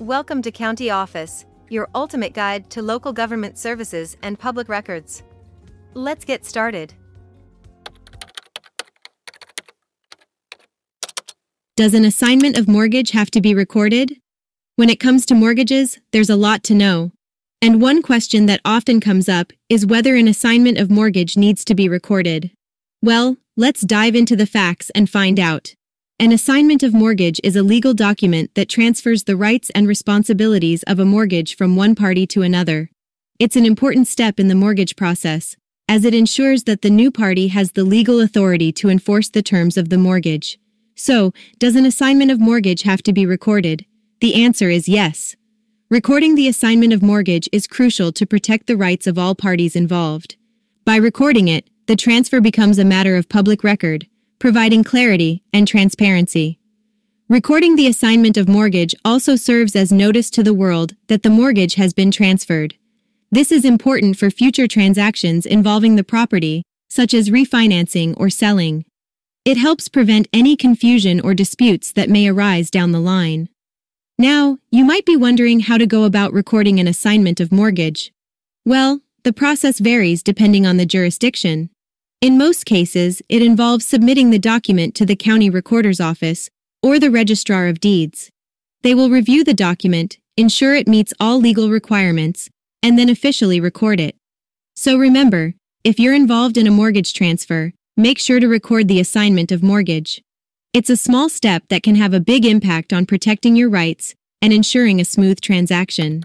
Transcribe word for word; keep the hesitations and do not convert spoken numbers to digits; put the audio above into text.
Welcome to County Office, your ultimate guide to local government services and public records. Let's get started. Does an assignment of mortgage have to be recorded? When it comes to mortgages, there's a lot to know. And one question that often comes up is whether an assignment of mortgage needs to be recorded. Well, let's dive into the facts and find out. An assignment of mortgage is a legal document that transfers the rights and responsibilities of a mortgage from one party to another. It's an important step in the mortgage process, as it ensures that the new party has the legal authority to enforce the terms of the mortgage. So, does an assignment of mortgage have to be recorded? The answer is yes. Recording the assignment of mortgage is crucial to protect the rights of all parties involved. By recording it, the transfer becomes a matter of public record, providing clarity and transparency. Recording the assignment of mortgage also serves as notice to the world that the mortgage has been transferred. This is important for future transactions involving the property, such as refinancing or selling. It helps prevent any confusion or disputes that may arise down the line. Now, you might be wondering how to go about recording an assignment of mortgage. Well, the process varies depending on the jurisdiction. In most cases, it involves submitting the document to the County Recorder's Office or the Registrar of Deeds. They will review the document, ensure it meets all legal requirements, and then officially record it. So remember, if you're involved in a mortgage transfer, make sure to record the assignment of mortgage. It's a small step that can have a big impact on protecting your rights and ensuring a smooth transaction.